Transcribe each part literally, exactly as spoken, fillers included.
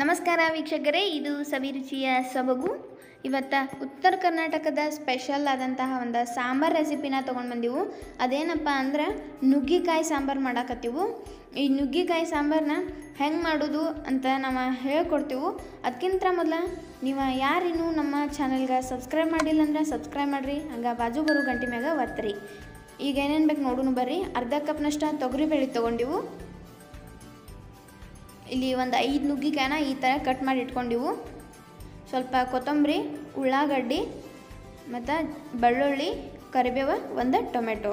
ನಮಸ್ಕಾರ ವೀಕ್ಷಕರೇ, ಇದು ಸವಿರುಚಿಯ ಸೊಬಗು। ಇವತ್ತು ಉತ್ತರ ಕರ್ನಾಟಕದ ಸ್ಪೆಷಲ್ ಆದಂತಹ ಒಂದು ಸಾಂಬಾರ್ ರೆಸಿಪಿನ ತಗೊಂಡು ಬಂದಿವು। ಅದೇನಪ್ಪ ಅಂದ್ರೆ ನುಗ್ಗಿಕಾಯಿ ಸಾಂಬಾರ್ ಮಾಡಕತ್ತೀವಿ। ಈ ನುಗ್ಗಿಕಾಯಿ ಸಾಂಬಾರನ್ನ ಹೆಂಗೆ ಮಾಡೋದು ಅಂತ ನಾವು ಹೇಳಿಕೊಡ್ತೀವಿ। ಅದಕ್ಕಿಂತ ಮೊದಲ ನೀವು ಯಾರಿನ್ನೂ ನಮ್ಮ ಚಾನೆಲ್ಗೆ ಸಬ್ಸ್ಕ್ರೈಬ್ ಮಾಡಿಲ್ಲ ಅಂದ್ರೆ ಸಬ್ಸ್ಕ್ರೈಬ್ ಮಾಡಿರಿ, ಹಂಗೆ ಬಾಜು ಬರೋ ಗಂಟೆ ಮ್ಯಾಗ ಒತ್ತಿರಿ। ಈಗ ಏನೇನು ಬೇಕು ನೋಡೋಣ ಬರ್ರಿ। ಅರ್ಧ ಕಪ್ನಷ್ಟು ತೊಗರಿಬೇಳೆ ತೊಗೊಂಡಿವು। ಇಲ್ಲಿ ಒಂದು ಐದು ನುಗ್ಗಿಕಾಯಿನ ಈ ಥರ ಕಟ್ ಮಾಡಿ ಇಟ್ಕೊಂಡಿವು। ಸ್ವಲ್ಪ ಕೊತ್ತಂಬರಿ, ಉಳ್ಳಾಗಡ್ಡಿ ಮತ್ತು ಬೆಳ್ಳುಳ್ಳಿ, ಕರಿಬೇವು, ಒಂದು ಟೊಮೆಟೊ।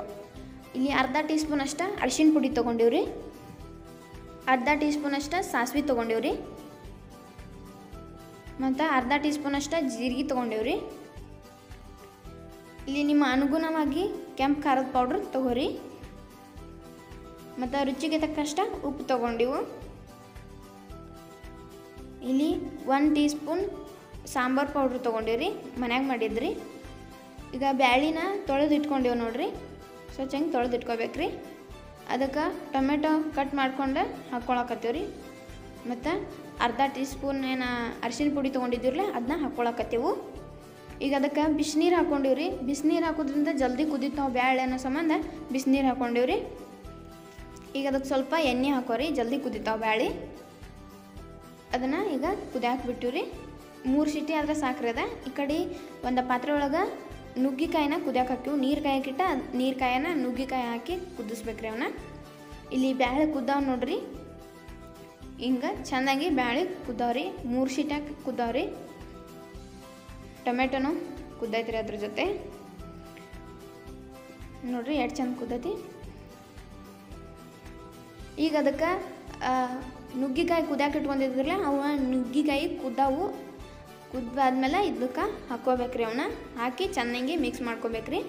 ಇಲ್ಲಿ ಅರ್ಧ ಟೀ ಸ್ಪೂನ್ ಅಷ್ಟು ಅರಿಶಿನ ಪುಡಿ ತೊಗೊಂಡಿವ್ರಿ, ಅರ್ಧ ಟೀ ಸ್ಪೂನ್ ಅಷ್ಟು ಸಾಸ್ವೆ ತೊಗೊಂಡಿವ್ರಿ ಮತ್ತು ಅರ್ಧ ಟೀ ಸ್ಪೂನ್ ಅಷ್ಟು ಜೀರಿಗೆ ತೊಗೊಂಡಿವ್ರಿ। ಇಲ್ಲಿ ನಿಮ್ಮ ಅನುಗುಣವಾಗಿ ಕೆಂಪು ಖಾರದ ಪೌಡ್ರ್ ತೊಗೊರಿ ಮತ್ತು ರುಚಿಗೆ ತಕ್ಕಷ್ಟು ಉಪ್ಪು ತೊಗೊಂಡಿವು। ಇಲ್ಲಿ ಒಂದು ಟೀ ಸ್ಪೂನ್ ಸಾಂಬಾರ್ ಪೌಡ್ರ್ ತೊಗೊಂಡಿವ್ರಿ, ಮನ್ಯಾಗ ಮಾಡಿದ್ರಿ। ಈಗ ಬ್ಯಾಳಿನ ತೊಳೆದು ಇಟ್ಕೊಂಡೇವು ನೋಡಿರಿ, ಸ್ವಚ್ಛ ಹಂಗೆ ತೊಳೆದು ಇಟ್ಕೋಬೇಕ್ರಿ। ಅದಕ್ಕೆ ಟೊಮೆಟೊ ಕಟ್ ಮಾಡ್ಕೊಂಡು ಹಾಕ್ಕೊಳಕತ್ತೀವ್ರಿ ಮತ್ತು ಅರ್ಧ ಟೀ ಸ್ಪೂನ್ ಏನು ಅರಿಶಿನ ಪುಡಿ ತೊಗೊಂಡಿದ್ದೀರಲ್ಲ ಅದನ್ನ ಹಾಕ್ಕೊಳಕತ್ತೀವು। ಈಗ ಅದಕ್ಕೆ ಬಿಸಿನೀರು ಹಾಕ್ಕೊಂಡಿವ್ರಿ, ಬಿಸಿನೀರು ಹಾಕೋದ್ರಿಂದ ಜಲ್ದಿ ಕುದೀತು ನಾವು ಬ್ಯಾಳೆ ಅನ್ನೋ ಸಂಬಂಧ ಬಿಸಿನೀರು ಹಾಕ್ಕೊಂಡಿವ್ರಿ। ಈಗ ಅದಕ್ಕೆ ಸ್ವಲ್ಪ ಎಣ್ಣೆ ಹಾಕೋರಿ, ಜಲ್ದಿ ಕುದೀತಾವೆ ಬ್ಯಾಳೆ। ಅದನ್ನು ಈಗ ಕುದಿಯಾಕೆ ಬಿಟ್ಟಿವ್ರಿ, ಮೂರು ಸಿಟಿ ಆದರೆ ಸಾಕ್ರದ। ಈ ಕಡೆ ಒಂದು ಪಾತ್ರೆ ಒಳಗೆ ನುಗ್ಗಿಕಾಯಿನ ಕುದಿಯಾಕೆ ಹಾಕಿವು, ನೀರು ಕಾಯಕ್ಕಿಟ್ಟ ನೀರು ಕಾಯನ್ನ ನುಗ್ಗಿಕಾಯಿ ಹಾಕಿ ಕುದಿಸ್ಬೇಕ್ರಿ ಅವನ್ನ। ಇಲ್ಲಿ ಬ್ಯಾಳೆ ಕುದ್ದಾವ್ ನೋಡ್ರಿ, ಹಿಂಗೆ ಚೆಂದಾಗಿ ಬ್ಯಾಳೆ ಕುದ್ದಾವ್ರಿ, ಮೂರು ಸಿಟಿಯಾಗಿ ಕುದ್ದಾವ್ರಿ, ಟೊಮೆಟೊನು ಕುದ್ದೈತ್ರಿ ಅದ್ರ ಜೊತೆ ನೋಡ್ರಿ, ಎರಡು ಚೆಂದ ಕುದ್ದೈತಿ। ಈಗ ಅದಕ್ಕೆ ನುಗ್ಗಿಕಾಯಿ ಕುದಿಯಾಕೆ ಇಟ್ಕೊಂಡಿದ್ರಲ್ಲ ಅವ ನುಗ್ಗಿಕಾಯಿ ಕುದ್ದಾವು, ಕುದ್ದಾದ್ಮೇಲೆ ಇದಕ್ಕೆ ಹಾಕ್ಕೋಬೇಕ್ರಿ, ಅವನ್ನ ಹಾಕಿ ಚೆನ್ನಾಗಿ ಮಿಕ್ಸ್ ಮಾಡ್ಕೋಬೇಕ್ರಿ,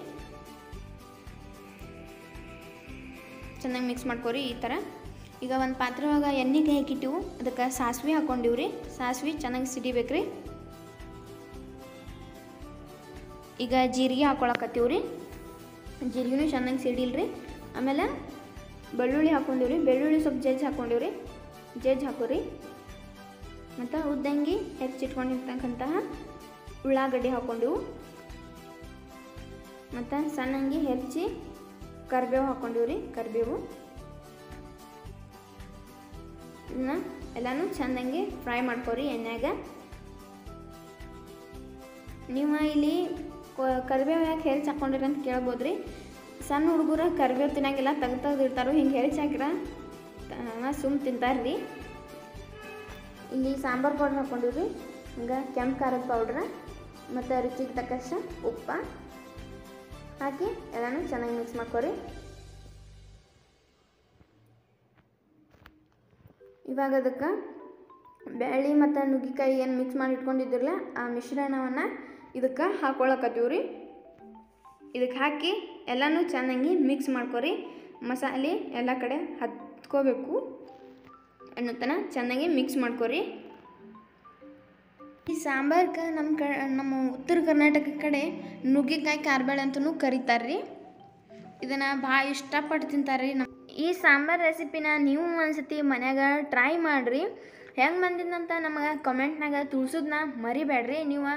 ಚೆನ್ನಾಗಿ ಮಿಕ್ಸ್ ಮಾಡ್ಕೋರಿ ಈ ಥರ। ಈಗ ಒಂದು ಪಾತ್ರೆ ಒಳಗೆ ಎಣ್ಣೆ ಕಾಯಿಟ್ಟಿವು, ಅದಕ್ಕೆ ಸಾಸ್ವೆ ಹಾಕ್ಕೊಂಡಿವ್ರಿ, ಸಾಸ್ವೆ ಚೆನ್ನಾಗಿ ಸಿಡಿಬೇಕ್ರಿ। ಈಗ ಜೀರಿಗೆ ಹಾಕ್ಕೊಳಕತ್ತೀವ್ರಿ, ಜೀರಿಗೆನೂ ಚೆನ್ನಾಗಿ ಸಿಡಿಲ್ರಿ। ಆಮೇಲೆ ಬೆಳ್ಳುಳ್ಳಿ ಹಾಕ್ಕೊಂಡಿವ್ರಿ, ಬೆಳ್ಳುಳ್ಳಿ ಸ್ವಲ್ಪ ಜಜ್ಜಿ ಹಾಕ್ಕೊಂಡಿವ್ರಿ, ಜಜ್ಜಿ ಹಾಕೋರಿ ಮತ್ತು ಉದ್ದಂಗಿ ಹೆಚ್ಚಿಟ್ಕೊಂಡಿರ್ತಕ್ಕಂತಹ ಉಳ್ಳಾಗಡ್ಡಿ ಹಾಕ್ಕೊಂಡೆವು ಮತ್ತು ಸಣ್ಣಂಗಿ ಹೆಚ್ಚಿ ಕರಿಬೇವು ಹಾಕ್ಕೊಂಡೆವು ರೀ, ಕರಿಬೇವು ಇದನ್ನ ಎಲ್ಲನೂ ಚೆಂದಂಗೆ ಫ್ರೈ ಮಾಡ್ಕೊರಿ ಎಣ್ಣೆಗೆ। ನೀವು ಇಲ್ಲಿ ಕರಿಬೇವು ಯಾಕೆ ಹೆಚ್ಚಿ ಹಾಕ್ಕೊಂಡಿರಿ ಅಂತ ಕೇಳ್ಬೋದು ರೀ, ಸಣ್ಣ ಹುಡುಗರು ಕರಿಬೇವು ತಿನ್ನಂಗಿಲ್ಲ, ತೆಗ್ದು ತೆಗ್ದು ಇರ್ತಾರೋ, ಹಿಂಗೆ ಹೆಚ್ಚಿ ಹಾಕಿರ ಸುಮ್ಮ ತಿಂತಾರ್ರಿ। ಇಲ್ಲಿ ಸಾಂಬಾರು ಪೌಡ್ರ್ ಹಾಕ್ಕೊಂಡಿವ್ರಿ, ಹಿಂಗೆ ಕೆಂಪು ಖಾರದ ಪೌಡ್ರ ಮತ್ತು ರುಚಿಗೆ ತಕ್ಕಷ್ಟು ಉಪ್ಪ ಹಾಕಿ ಎಲ್ಲನೂ ಚೆನ್ನಾಗಿ ಮಿಕ್ಸ್ ಮಾಡ್ಕೊರಿ। ಇವಾಗ ಅದಕ್ಕೆ ಬೇಳೆ ಮತ್ತು ನುಗ್ಗಿಕಾಯಿ ಏನು ಮಿಕ್ಸ್ ಮಾಡಿ ಇಟ್ಕೊಂಡಿದ್ರಲ್ಲ ಆ ಮಿಶ್ರಣವನ್ನು ಇದಕ್ಕೆ ಹಾಕ್ಕೊಳಕತ್ತೀವ್ರಿ, ಇದಕ್ಕೆ ಹಾಕಿ ಎಲ್ಲನೂ ಚೆನ್ನಾಗಿ ಮಿಕ್ಸ್ ಮಾಡ್ಕೊರಿ, ಮಸಾಲೆ ಎಲ್ಲ ಕಡೆ ಹತ್ತು ಹಾಕೋಬೇಕು ಅನ್ನೋತನ ಚೆನ್ನಾಗಿ ಮಿಕ್ಸ್ ಮಾಡ್ಕೊರಿ। ಈ ಸಾಂಬಾರ್ಗೆ ನಮ್ಮ ಕ ನಮ್ಮ ಉತ್ತರ ಕರ್ನಾಟಕ ಕಡೆ ನುಗ್ಗಿಕಾಯಿ ಕಾರ್ಬೇಳೆ ಅಂತಲೂ ಕರಿತಾರ್ರಿ, ಇದನ್ನು ಭಾಳ ಇಷ್ಟಪಟ್ಟು ತಿಂತಾರೆ ರೀ ನಮ್ಮ। ಈ ಸಾಂಬಾರು ರೆಸಿಪಿನ ನೀವು ಒಂದ್ಸತಿ ಮನ್ಯಾಗ ಟ್ರೈ ಮಾಡಿರಿ, ಹೆಂಗೆ ಬಂದಿದ್ದಂತ ನಮಗೆ ಕಮೆಂಟ್ನಾಗ ತಿಳಿಸೋದನ್ನ ಮರಿಬೇಡ್ರಿ। ನೀವು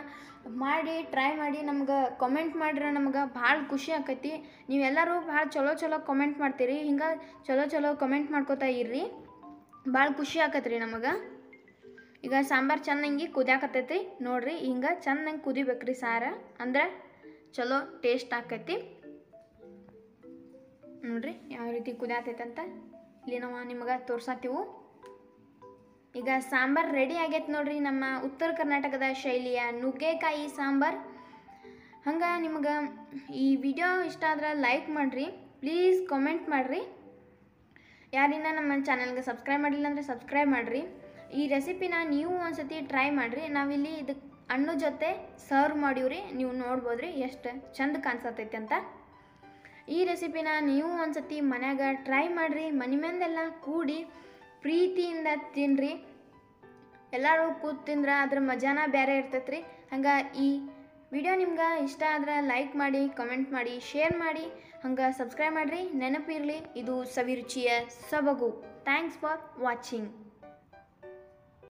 ಮಾಡಿ ಟ್ರೈ ಮಾಡಿ ನಮ್ಗೆ ಕಮೆಂಟ್ ಮಾಡ್ರೆ ನಮ್ಗೆ ಭಾಳ ಖುಷಿ ಆಕೈತಿ। ನೀವೆಲ್ಲರೂ ಭಾಳ ಚಲೋ ಚಲೋ ಕಮೆಂಟ್ ಮಾಡ್ತೀರಿ, ಹಿಂಗೆ ಚಲೋ ಚಲೋ ಕಮೆಂಟ್ ಮಾಡ್ಕೋತಾ ಇರ್ರಿ, ಭಾಳ ಖುಷಿ ಆಕತ್ರಿ ನಮಗೆ। ಈಗ ಸಾಂಬಾರು ಚೆನ್ನಾಗಿ ಕುದಿಯಾಕತ್ತೈತಿ ನೋಡಿರಿ, ಹಿಂಗೆ ಚೆನ್ನಾಗಿ ಕುದಿಬೇಕ್ರಿ ಸಾರು, ಅಂದ್ರೆ ಚಲೋ ಟೇಸ್ಟ್ ಆಕೈತಿ ನೋಡಿರಿ ಯಾವ ರೀತಿ ಕುದಿಯಾತೈತೆ ಅಂತ ಇಲ್ಲಿ ನಾವು ನಿಮಗೆ ತೋರ್ಸಾತೀವಿ। ಈಗ ಸಾಂಬಾರು ರೆಡಿ ಆಗೈತೆ ನೋಡಿರಿ, ನಮ್ಮ ಉತ್ತರ ಕರ್ನಾಟಕದ ಶೈಲಿಯ ನುಗ್ಗೆಕಾಯಿ ಸಾಂಬಾರು। ಹಂಗೆ ನಿಮ್ಗೆ ಈ ವಿಡಿಯೋ ಇಷ್ಟ ಆದ್ರೆ ಲೈಕ್ ಮಾಡಿರಿ, ಪ್ಲೀಸ್ ಕಮೆಂಟ್ ಮಾಡಿರಿ, ಯಾರಿಂದ ನಮ್ಮ ಚಾನಲ್ಗೆ ಸಬ್ಸ್ಕ್ರೈಬ್ ಮಾಡಿಲ್ಲ ಅಂದರೆ ಸಬ್ಸ್ಕ್ರೈಬ್ ಮಾಡಿರಿ। ಈ ರೆಸಿಪಿನ ನೀವು ಒಂದ್ಸತಿ ಟ್ರೈ ಮಾಡಿರಿ, ನಾವಿಲ್ಲಿ ಇದಕ್ಕೆ ಹಣ್ಣು ಜೊತೆ ಸರ್ವ್ ಮಾಡಿವ್ರಿ, ನೀವು ನೋಡ್ಬೋದ್ರಿ ಎಷ್ಟು ಚೆಂದ ಕಾಣಿಸತೈತೆ ಅಂತ। ಈ ರೆಸಿಪಿನ ನೀವು ಒಂದ್ಸತಿ ಮನ್ಯಾಗ ಟ್ರೈ ಮಾಡಿರಿ, ಮನೆ ಮಂದೆಲ್ಲ ಕೂಡಿ ಪ್ರೀತಿಯಿಂದ ತಿನ್ನಿರಿ, ಎಲ್ಲರೂ ಕೂತು ತಿಂದ್ರೆ ಅದ್ರ ಮಜಾನ ಬೇರೆ ಇರ್ತೈತೆ ರೀ। ಹಂಗೆ ಈ ವಿಡಿಯೋ ನಿಮ್ಗೆ ಇಷ್ಟ ಆದ್ರೆ ಲೈಕ್ ಮಾಡಿ, ಕಮೆಂಟ್ ಮಾಡಿ, ಶೇರ್ ಮಾಡಿ, ಹಂಗೆ ಸಬ್ಸ್ಕ್ರೈಬ್ ಮಾಡಿರಿ। ನೆನಪಿರಲಿ, ಇದು ಸವಿರುಚಿಯ ಸೊಬಗು। Thanks for watching.